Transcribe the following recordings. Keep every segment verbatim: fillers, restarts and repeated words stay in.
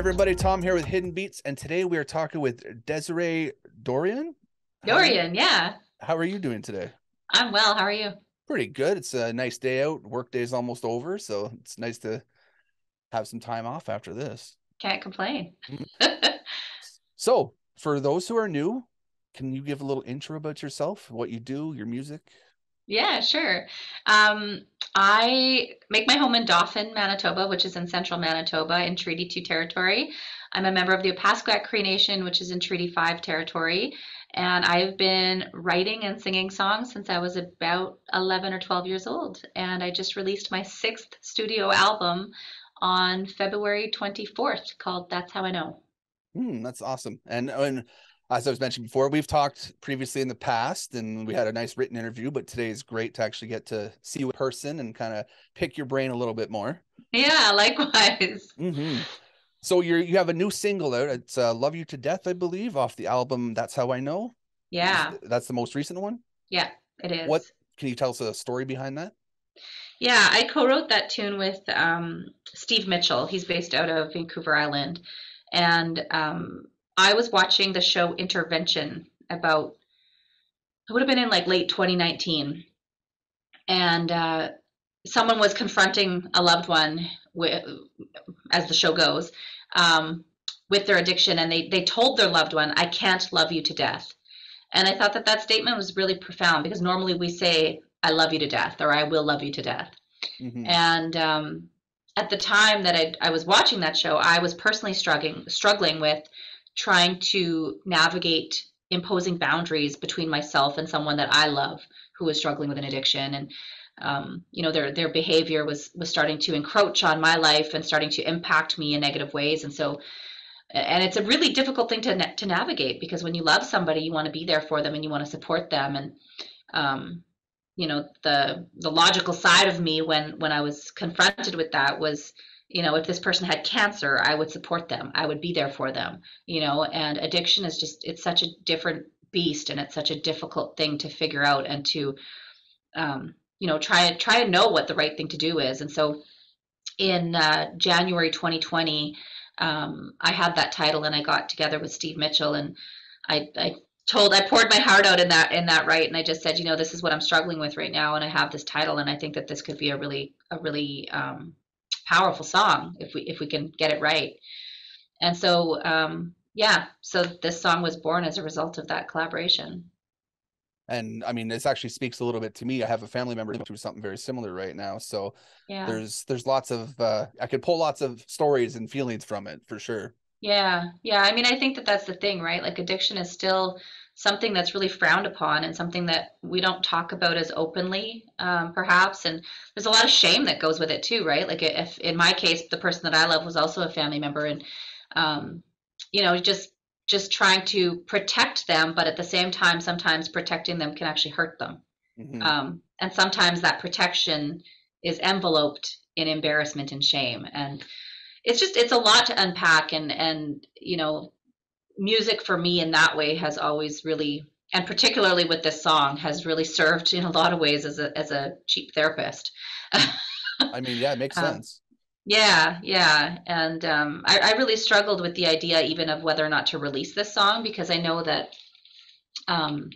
everybody, Tom here with Hidden Beats, and today we are talking with Desiree Dorian. Dorian, yeah. How are you doing today? I'm well. How are you? Pretty good. It's a nice day out. Work day is almost over, so it's nice to have some time off after this. Can't complain. So, for those who are new, can you give a little intro about yourself, what you do, your music? Yeah, sure. Um, I make my home in Dauphin, Manitoba, which is in central Manitoba in Treaty Two Territory. I'm a member of the Opaskwak Cree Nation, which is in Treaty Five Territory. And I've been writing and singing songs since I was about eleven or twelve years old. And I just released my sixth studio album on February twenty-fourth called That's How I Know. Mm, that's awesome. And, and as I was mentioning before, we've talked previously in the past and we had a nice written interview, but today is great to actually get to see you in person and kind of pick your brain a little bit more. Yeah, likewise. Mm-hmm. So you're, you have a new single out. It's uh, Love You to Death, I believe, off the album That's How I Know. Yeah. That's the most recent one? Yeah, it is. What, can you tell us a story behind that? Yeah, I co-wrote that tune with um, Steve Mitchell. He's based out of Vancouver Island. And um, I was watching the show Intervention about, it would have been in like late twenty nineteen. And uh, someone was confronting a loved one with, as the show goes, um, with their addiction, and they they told their loved one, "I can't love you to death." And I thought that that statement was really profound, because normally we say, "I love you to death," or "I will love you to death." Mm-hmm. And um, at the time that I, I was watching that show, I was personally struggling struggling with trying to navigate imposing boundaries between myself and someone that I love who was struggling with an addiction. And Um, you know, their their behavior was was starting to encroach on my life and starting to impact me in negative ways. And so, and it's a really difficult thing to to navigate, because when you love somebody, you want to be there for them and you want to support them. And um, you know, the the logical side of me when when I was confronted with that was, you know, if this person had cancer, I would support them, I would be there for them. You know, and addiction is just, it's such a different beast, and it's such a difficult thing to figure out and to um, you know, try and try and know what the right thing to do is. And so in uh, January twenty twenty, um, I had that title and I got together with Steve Mitchell, and I, I told, I poured my heart out in that, in that write. And I just said, you know, this is what I'm struggling with right now. And I have this title, and I think that this could be a really, a really um, powerful song if we, if we can get it right. And so, um, yeah, so this song was born as a result of that collaboration. And I mean, this actually speaks a little bit to me. I have a family member who does something very similar right now. So yeah. there's there's lots of, uh, I could pull lots of stories and feelings from it for sure. Yeah. Yeah. I mean, I think that that's the thing, right? Like, addiction is still something that's really frowned upon and something that we don't talk about as openly, um, perhaps. And there's a lot of shame that goes with it too, right? Like, if in my case, the person that I love was also a family member, and, um, you know, just, just trying to protect them, but at the same time, sometimes protecting them can actually hurt them. Mm-hmm. Um, and sometimes that protection is enveloped in embarrassment and shame. And it's just, it's a lot to unpack. And, and, you know, music for me in that way has always really, and particularly with this song, has really served in a lot of ways as a, as a cheap therapist. I mean, yeah, it makes sense. Um, Yeah, yeah. And um, I, I really struggled with the idea even of whether or not to release this song, because I know that, um,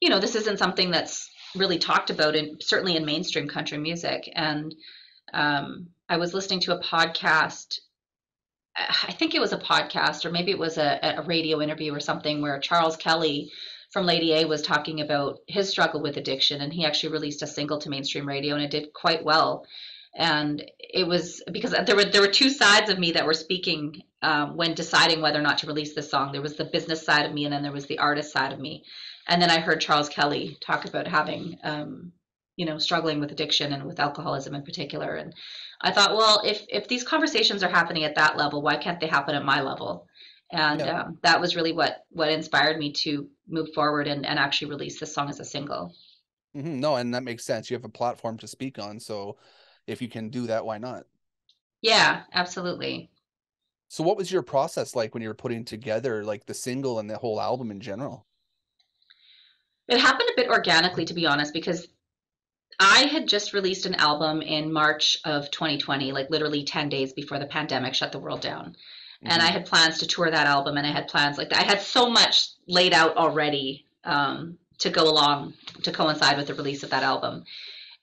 you know, this isn't something that's really talked about, in, certainly in mainstream country music. And um, I was listening to a podcast, I think it was a podcast, or maybe it was a, a radio interview or something, where Charles Kelly from Lady A was talking about his struggle with addiction. And he actually released a single to mainstream radio, and it did quite well. And it was because there were there were two sides of me that were speaking um, when deciding whether or not to release this song. There was the business side of me, and then there was the artist side of me. And then I heard Charles Kelly talk about having, um, you know, struggling with addiction and with alcoholism in particular. And I thought, well, if if these conversations are happening at that level, why can't they happen at my level? And yeah. um, that was really what what inspired me to move forward and, and actually release this song as a single. Mm-hmm. No, and that makes sense. You have a platform to speak on, so if you can do that, why not? Yeah, absolutely. So what was your process like when you were putting together like the single and the whole album in general? It happened a bit organically, to be honest, because I had just released an album in March of twenty twenty, like literally ten days before the pandemic shut the world down. Mm-hmm. And I had plans to tour that album, and I had plans like that. I had so much laid out already um, to go along, to coincide with the release of that album.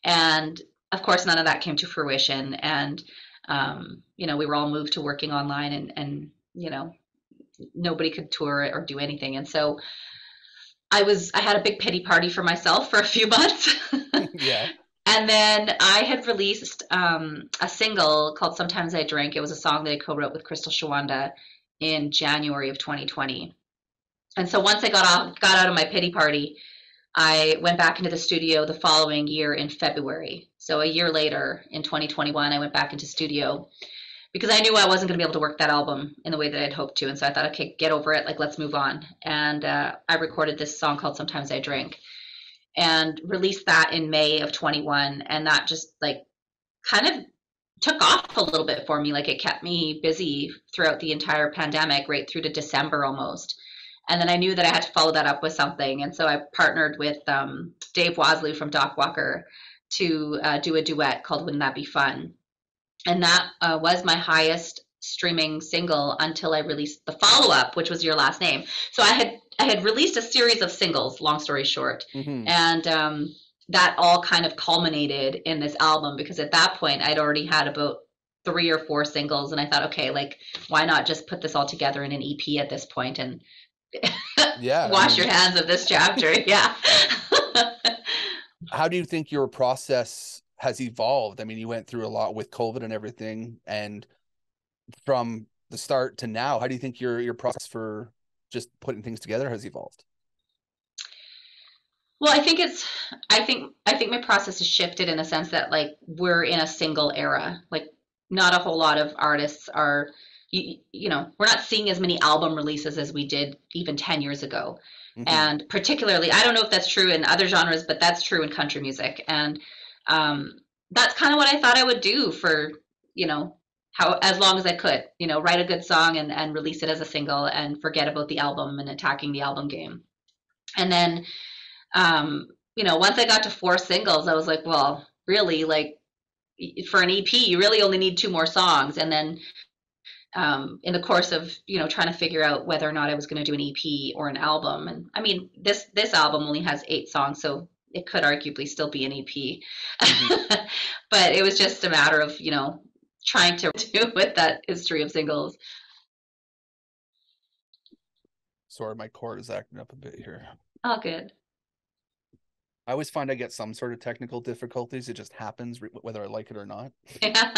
And of course, none of that came to fruition. And, um, you know, we were all moved to working online, and, and, you know, nobody could tour it or do anything. And so I was, I had a big pity party for myself for a few months. Yeah. And then I had released um, a single called Sometimes I Drink. It was a song that I co-wrote with Crystal Shawanda in January of twenty twenty. And so once I got off, got out of my pity party, I went back into the studio the following year in February. So a year later in twenty twenty-one, I went back into studio because I knew I wasn't going to be able to work that album in the way that I'd hoped to. And so I thought, okay, get over it. Like, let's move on. And uh, I recorded this song called Sometimes I Drink and released that in May of twenty-one. And that just like kind of took off a little bit for me. Like, it kept me busy throughout the entire pandemic, right through to December almost. And then I knew that I had to follow that up with something. And so I partnered with um, Dave Wasley from Doc Walker to uh, do a duet called Wouldn't That Be Fun? And that uh, was my highest streaming single until I released the follow-up, which was Your Last Name. So I had I had released a series of singles, long story short. Mm-hmm. And um, that all kind of culminated in this album, because at that point I'd already had about three or four singles. And I thought, okay, like, why not just put this all together in an E P at this point and yeah, wash I mean... your hands of this chapter. Yeah. How do you think your process has evolved? I mean, you went through a lot with COVID and everything, and from the start to now, how do you think your your process for just putting things together has evolved? Well, I think it's, I think, I think my process has shifted in a sense that, like, we're in a single era. Like, not a whole lot of artists are, you, you know, we're not seeing as many album releases as we did even ten years ago. Mm-hmm. And particularly, I don't know if that's true in other genres, but that's true in country music. And um, that's kind of what I thought I would do for, you know, how, as long as I could, you know, write a good song and, and release it as a single and forget about the album and attacking the album game. And then, um, you know, once I got to four singles, I was like, well, really, like, for an E P, you really only need two more songs. And then Um, in the course of, you know, trying to figure out whether or not I was going to do an E P or an album. And I mean, this, this album only has eight songs, so it could arguably still be an E P, mm-hmm. But it was just a matter of, you know, trying to do with that history of singles. Sorry, my cord is acting up a bit here. Oh, good. I always find I get some sort of technical difficulties. It just happens whether I like it or not. Yeah.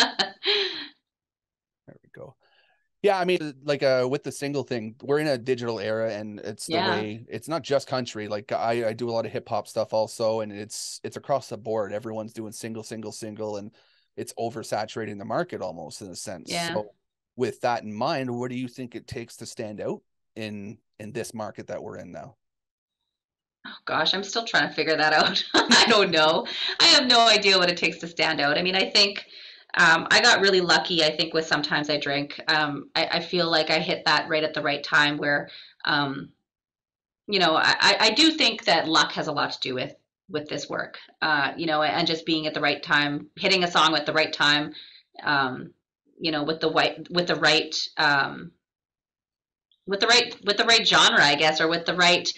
There we go. Yeah, I mean, like uh, with the single thing, we're in a digital era, and it's the yeah. way. It's not just country. Like I, I do a lot of hip hop stuff also, and it's it's across the board. Everyone's doing single, single, single, and it's oversaturating the market almost in a sense. Yeah. So with that in mind, what do you think it takes to stand out in in this market that we're in now? Oh gosh, I'm still trying to figure that out. I don't know. I have no idea what it takes to stand out. I mean, I think. Um, I got really lucky, I think, with Sometimes I Drink. Um, I, I feel like I hit that right at the right time where, um, you know, I, I do think that luck has a lot to do with with this work, uh, you know, and just being at the right time, hitting a song at the right time, um, you know, with the white, with the right, um, with the right, with the right genre, I guess, or with the right,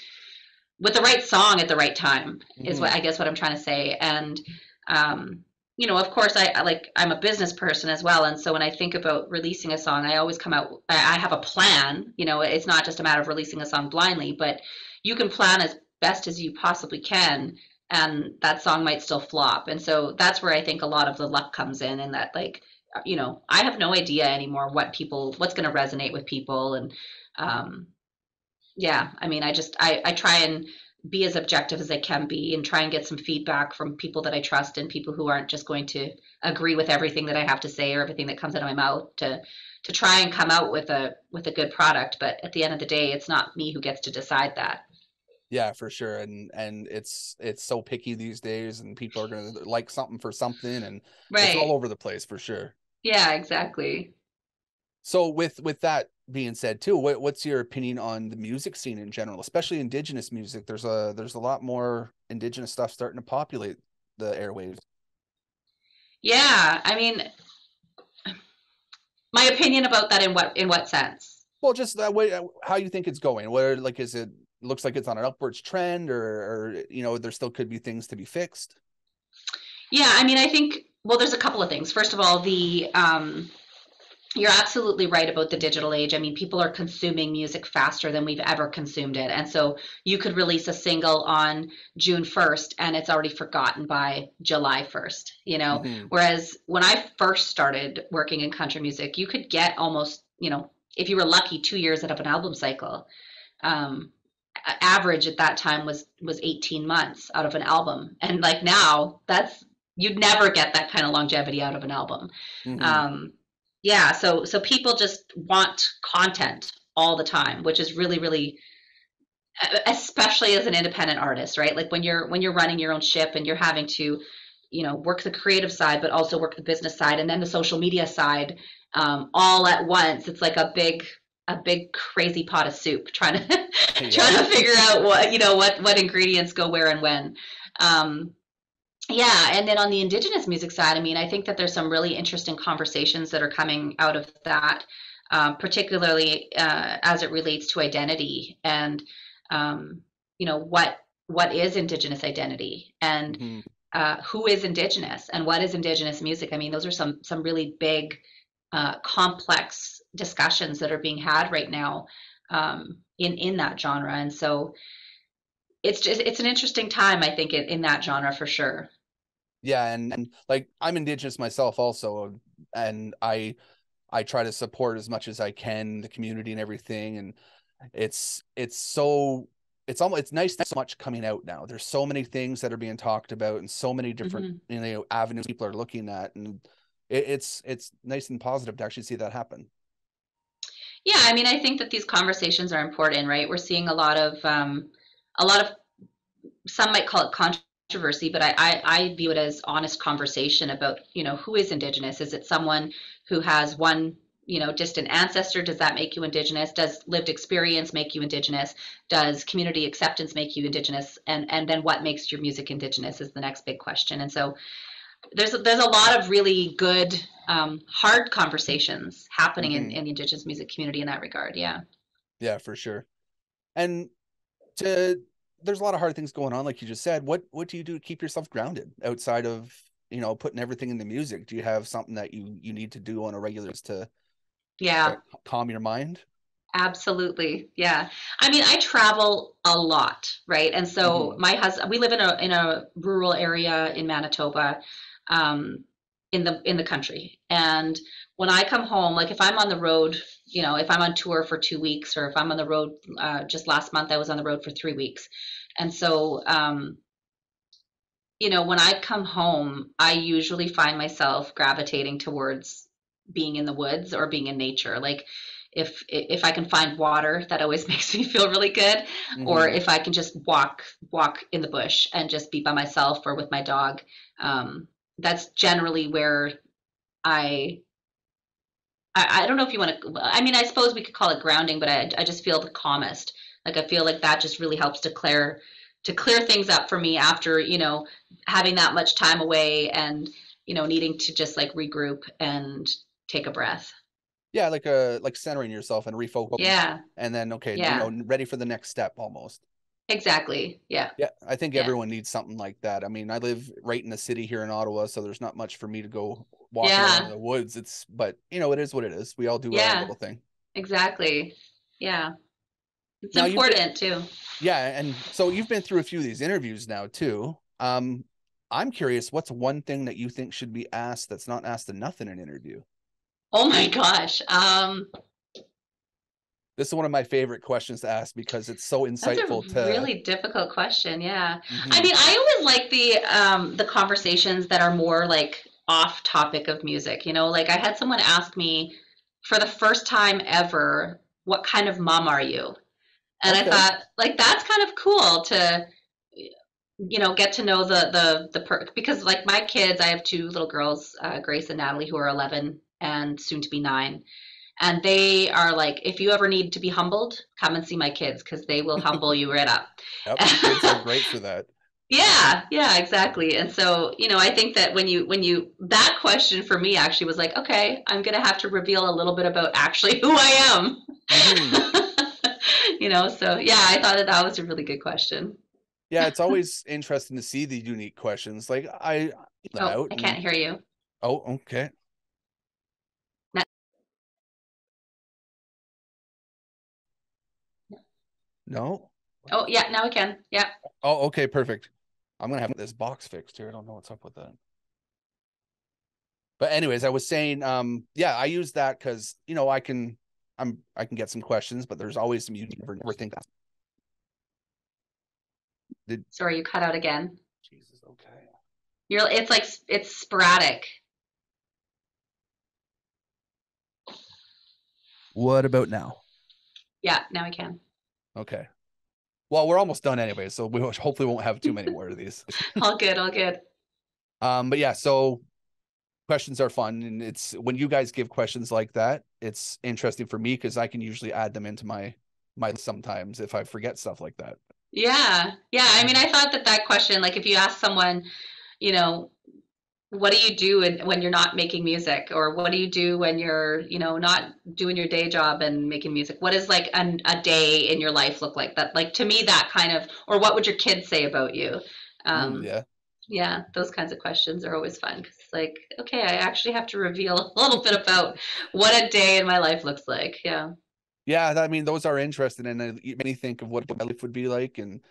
with the right song at the right time mm-hmm. is what I guess what I'm trying to say. And um you know, of course, I, I like I'm a business person as well. And so when I think about releasing a song, I always come out, I have a plan. You know, it's not just a matter of releasing a song blindly, but you can plan as best as you possibly can, and that song might still flop. And so that's where I think a lot of the luck comes in, and that, like, you know, I have no idea anymore what people, what's going to resonate with people. And um, yeah, I mean, I just, I, I try and be as objective as I can be and try and get some feedback from people that I trust and people who aren't just going to agree with everything that I have to say or everything that comes out of my mouth to, to try and come out with a, with a good product. But at the end of the day, it's not me who gets to decide that. Yeah, for sure. And, and it's, it's so picky these days, and people are going to like something for something, and right. It's all over the place for sure. Yeah, exactly. So with, with that being said too, what, what's your opinion on the music scene in general, especially Indigenous music? There's a, there's a lot more Indigenous stuff starting to populate the airwaves. Yeah, I mean, my opinion about that in what in what sense? Well, just that way, how you think it's going. Where, like, is it looks like it's on an upwards trend, or, or you know, there still could be things to be fixed? Yeah, I mean, I think, well, there's a couple of things. First of all, the um, you're absolutely right about the digital age. I mean, people are consuming music faster than we've ever consumed it. And so you could release a single on June first and it's already forgotten by July first, you know? Mm-hmm. Whereas when I first started working in country music, you could get almost, you know, if you were lucky, two years out of an album cycle. Um, average at that time was, was eighteen months out of an album. And like now that's, you'd never get that kind of longevity out of an album. Mm-hmm. Um, Yeah, so so people just want content all the time, which is really, really, especially as an independent artist, right? Like when you're when you're running your own ship and you're having to, you know, work the creative side, but also work the business side and then the social media side, um, all at once. It's like a big a big crazy pot of soup trying to yeah. trying to figure out what you know what what ingredients go where and when. Um, Yeah. And then on the Indigenous music side, I mean, I think that there's some really interesting conversations that are coming out of that, um, particularly uh, as it relates to identity and, um, you know, what what is Indigenous identity and mm-hmm. uh, who is Indigenous and what is Indigenous music? I mean, those are some some really big, uh, complex discussions that are being had right now um, in, in that genre. And so it's just it's an interesting time, I think, in, in that genre for sure. Yeah, and, and like I'm Indigenous myself also, and I I try to support as much as I can the community and everything. And it's it's so it's almost it's nice so much coming out now. There's so many things that are being talked about, and so many different mm-hmm. you know avenues people are looking at, and it, it's it's nice and positive to actually see that happen. Yeah, I mean, I think that these conversations are important, right? We're seeing a lot of um, a lot of some might call it controversy. Controversy, but I, I, I view it as honest conversation about, you know, who is Indigenous? Is it someone who has one, you know, distant ancestor? Does that make you Indigenous? Does lived experience make you Indigenous? Does community acceptance make you Indigenous? And and then what makes your music Indigenous is the next big question. And so there's a, there's a lot of really good, um, hard conversations happening mm-hmm. in, in the Indigenous music community in that regard. Yeah. Yeah, for sure. And to... there's a lot of hard things going on, like you just said. What what do you do to keep yourself grounded outside of, you know, putting everything into music? Do you have something that you you need to do on a regular basis to yeah calm your mind? Absolutely, yeah. I mean, I travel a lot, right? And so mm-hmm. my husband, we live in a in a rural area in Manitoba, um, in the in the country. And when I come home, like if I'm on the road, you know, if I'm on tour for two weeks or if I'm on the road, uh, just last month, I was on the road for three weeks. And so, um, you know, when I come home, I usually find myself gravitating towards being in the woods or being in nature. Like if, if I can find water, that always makes me feel really good. Mm-hmm. Or if I can just walk, walk in the bush and just be by myself or with my dog. Um, that's generally where I, I don't know if you want to, I mean, I suppose we could call it grounding, but I, I just feel the calmest. Like, I feel like that just really helps to clear, to clear things up for me after, you know, having that much time away and, you know, needing to just like regroup and take a breath. Yeah. Like a, like centering yourself and refocus. Yeah. And then, okay, yeah. you know, ready for the next step almost. Exactly. Yeah. Yeah. I think yeah. everyone needs something like that. I mean, I live right in the city here in Ottawa, so there's not much for me to go walk yeah. around in the woods. It's, but you know, it is what it is. We all do yeah. our little thing. Exactly. Yeah. It's now important been, too. Yeah. And so you've been through a few of these interviews now too. Um, I'm curious, what's one thing that you think should be asked that's not asked enough in an interview? Oh my gosh. Um, This is one of my favorite questions to ask because it's so insightful. That's a to... really difficult question. Yeah. Mm-hmm. I mean, I always like the, um, the conversations that are more like off topic of music, you know, like I had someone ask me for the first time ever, what kind of mom are you? And okay. I thought like, that's kind of cool to, you know, get to know the, the, the perk because like my kids, I have two little girls, uh, Grace and Natalie, who are eleven and soon to be nine. And they are like, if you ever need to be humbled, come and see my kids because they will humble you right up. Yep, kids are great for that. Yeah, yeah, exactly. And so, you know, I think that when you, when you, that question for me actually was like, okay, I'm going to have to reveal a little bit about actually who I am. Mm-hmm. You know, so yeah, I thought that that was a really good question. Yeah. It's always interesting to see the unique questions. Like I, oh, I can't and, hear you. Oh, okay. Not no. Oh yeah. Now I can. Yeah. Oh, okay. Perfect. I'm going to have this box fixed here. I don't know what's up with that. But anyways, I was saying, um, yeah, I use that because, you know, I can, I'm, I can get some questions, but there's always some, you never, never think that. Did... Sorry, you cut out again. Jesus. Okay. You're, it's like, it's sporadic. What about now? Yeah, now I can. Okay. Well, we're almost done anyway, so we hopefully won't have too many more of these. All good, all good. Um, but yeah, so questions are fun, and it's when you guys give questions like that, it's interesting for me because I can usually add them into my my sometimes if I forget stuff like that. Yeah, yeah. I mean, I thought that that question, like if you ask someone, you know, what do you do when, when you're not making music, or what do you do when you're, you know, not doing your day job and making music? What is like an, a day in your life look like? That, like, to me, that kind of, or what would your kids say about you? Um, yeah. Yeah. Those kinds of questions are always fun. 'Cause it's like, okay, I actually have to reveal a little bit about what a day in my life looks like. Yeah. Yeah. I mean, those are interesting. And it made me think of what my life would be like and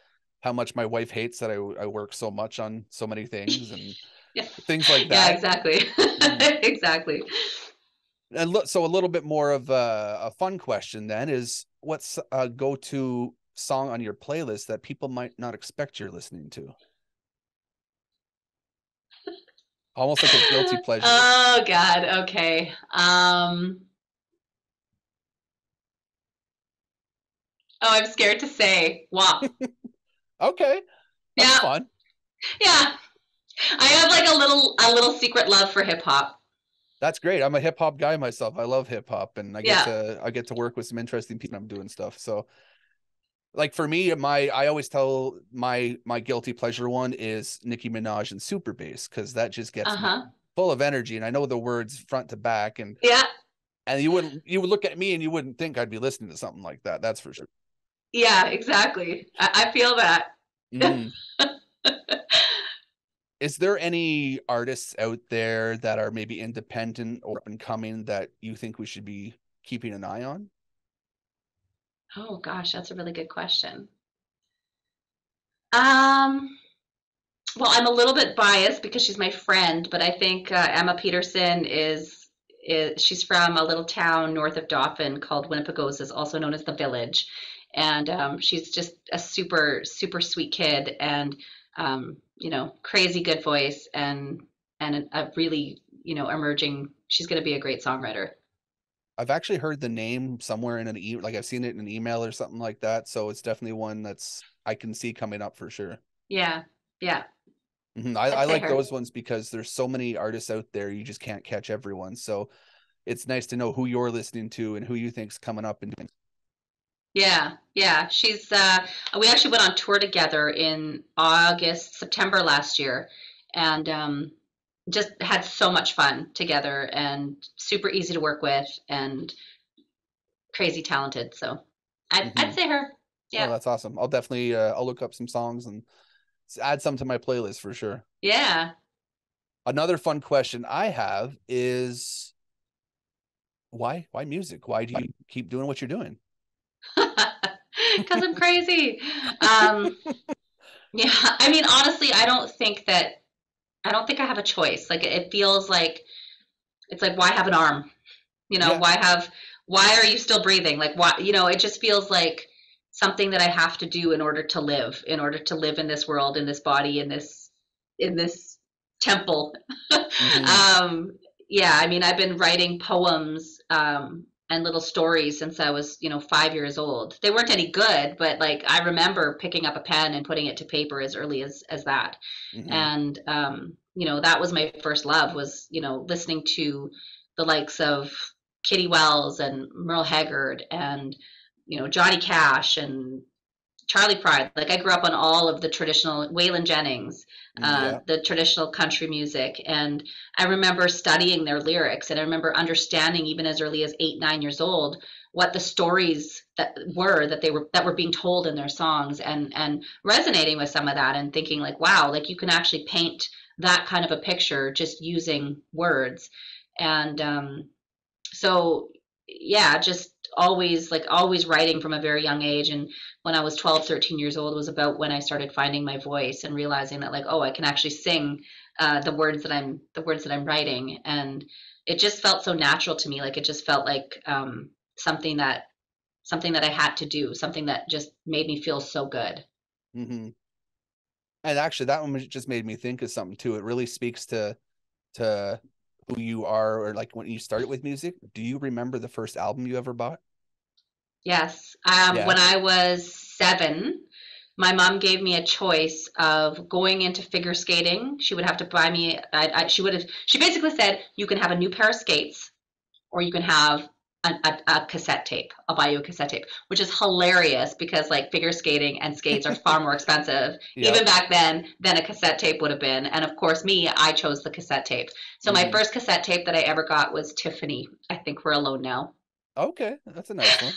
how much my wife hates that I, I work so much on so many things and yeah. things like that. Yeah, exactly. Mm. Exactly. And look, so a little bit more of a, a fun question then is, what's a go-to song on your playlist that people might not expect you're listening to? Almost like a guilty pleasure. Oh God. Okay. Um, Oh, I'm scared to say W A P. Okay. That's yeah. Fun. Yeah. I have like a little, a little secret love for hip hop. That's great. I'm a hip hop guy myself. I love hip hop, and I yeah. get to, I get to work with some interesting people. I'm doing stuff. So like for me, my, I always tell my, my guilty pleasure one is Nicki Minaj and Super Bass. 'Cause that just gets uh-huh. me full of energy. And I know the words front to back, and yeah. And you wouldn't, you would look at me and you wouldn't think I'd be listening to something like that. That's for sure. Yeah, exactly. I, I feel that. Mm. Is there any artists out there that are maybe independent or up and coming that you think we should be keeping an eye on? Oh gosh, that's a really good question. Um, well, I'm a little bit biased because she's my friend, but I think uh, Emma Peterson is. Is, she's from a little town north of Dauphin called Winnipegosis, also known as The Village. And um, she's just a super, super sweet kid, and, um, you know, crazy good voice, and, and a really, you know, emerging, she's going to be a great songwriter. I've actually heard the name somewhere in an e like I've seen it in an email or something like that. So it's definitely one that's, I can see coming up for sure. Yeah. Yeah. Mm-hmm. I, I like her. Those ones because there's so many artists out there. You just can't catch everyone. So it's nice to know who you're listening to and who you think's coming up and doing. Yeah, yeah. She's uh we actually went on tour together in August, September last year, and um just had so much fun together, and super easy to work with, and crazy talented. So I'd, mm-hmm. I'd say her. Yeah. Oh, that's awesome. I'll definitely uh, I'll look up some songs and add some to my playlist for sure. Yeah. Another fun question I have is why why music? Why do you keep doing what you're doing? Because I'm crazy. um yeah, I mean, honestly, I don't think that I don't think I have a choice. Like, it feels like it's like, why have an arm? You know, yeah. why have why are you still breathing? Like, why, you know, it just feels like something that I have to do in order to live, in order to live in this world, in this body, in this, in this temple. Mm-hmm. um, yeah, I mean, I've been writing poems um, and little stories since I was, you know, five years old. They weren't any good, but like, I remember picking up a pen and putting it to paper as early as, as that. Mm-hmm. And, um, you know, that was my first love, was, you know, listening to the likes of Kitty Wells and Merle Haggard and, you know, Johnny Cash and Charlie Pride. Like I grew up on all of the traditional Waylon Jennings, uh, yeah. the traditional country music. And I remember studying their lyrics, and I remember understanding even as early as eight, nine years old, what the stories that were, that they were, that were being told in their songs, and, and resonating with some of that and thinking like, wow, like you can actually paint that kind of a picture just using words. And, um, so yeah, just always like always writing from a very young age. And when I was twelve, thirteen years old was about when I started finding my voice and realizing that like, oh, I can actually sing uh, the words that I'm, the words that I'm writing. And it just felt so natural to me. Like it just felt like um, something that, something that I had to do, something that just made me feel so good. Mm-hmm. And actually that one just made me think of something too. It really speaks to, to who you are, or like when you started with music. Do you remember the first album you ever bought? Yes. Um, yeah. When I was seven, my mom gave me a choice of going into figure skating. She would have to buy me, I, I, she would have, she basically said, you can have a new pair of skates, or you can have a, a, a cassette tape. I'll buy you a cassette tape, which is hilarious because like figure skating and skates are far more expensive yeah. even back then than a cassette tape would have been. And of course me, I chose the cassette tape. So mm. my first cassette tape that I ever got was Tiffany, I Think We're Alone Now. Okay. That's a nice one.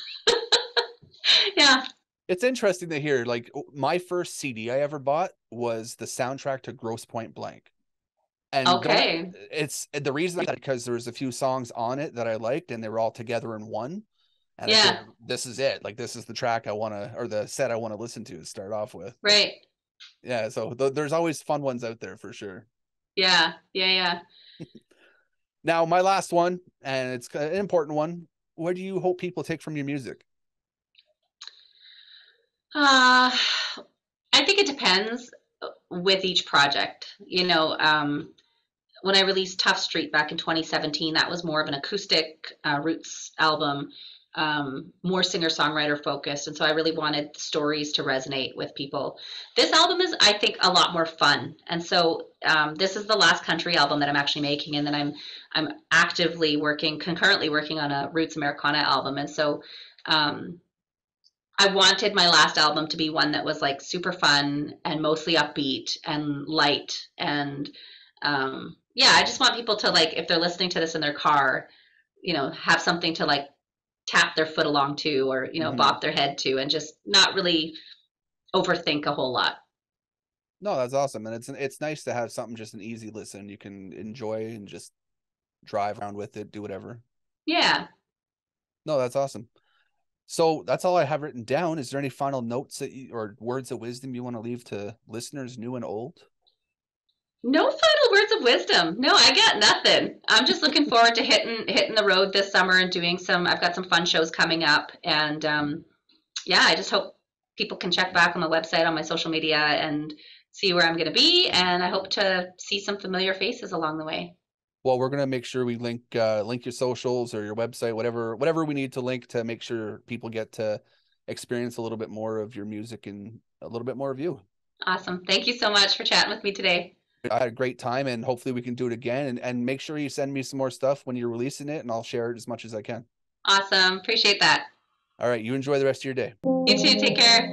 Yeah. It's interesting to hear. Like my first C D I ever bought was the soundtrack to Grosse Pointe Blank. And okay. That, it's the reason that, because there was a few songs on it that I liked, and they were all together in one. And yeah. I said, this is it. Like this is the track I want to, or the set I want to listen to to start off with. Right. Yeah. So th there's always fun ones out there for sure. Yeah. Yeah. Yeah. Now my last one, and it's an important one. What do you hope people take from your music? Uh, I think it depends with each project. You know, um, when I released Tough Street back in twenty seventeen, that was more of an acoustic uh, roots album, um, more singer-songwriter focused. And so I really wanted stories to resonate with people. This album is, I think, a lot more fun. And so um, this is the last country album that I'm actually making. And then I'm, I'm actively working, concurrently working on a Roots Americana album. And so um, I wanted my last album to be one that was like super fun and mostly upbeat and light. And um, yeah, I just want people to, like, if they're listening to this in their car, you know, have something to like tap their foot along to, or, you know, mm-hmm. bop their head to, and just not really overthink a whole lot. No, that's awesome. And it's, it's nice to have something, just an easy listen. You can enjoy and just drive around with it, do whatever. Yeah. No, that's awesome. So that's all I have written down. Is there any final notes that you, or words of wisdom you want to leave to listeners, new and old? No final words of wisdom. No, I got nothing. I'm just looking forward to hitting hitting the road this summer and doing some, I've got some fun shows coming up. And um, yeah, I just hope people can check back on my website, on my social media, and see where I'm going to be. And I hope to see some familiar faces along the way. Well, we're going to make sure we link uh, link your socials or your website, whatever whatever we need to link to make sure people get to experience a little bit more of your music and a little bit more of you. Awesome. Thank you so much for chatting with me today. I had a great time, and hopefully we can do it again. And, and make sure you send me some more stuff when you're releasing it, and I'll share it as much as I can. Awesome. Appreciate that. All right. You enjoy the rest of your day. You too. Take care.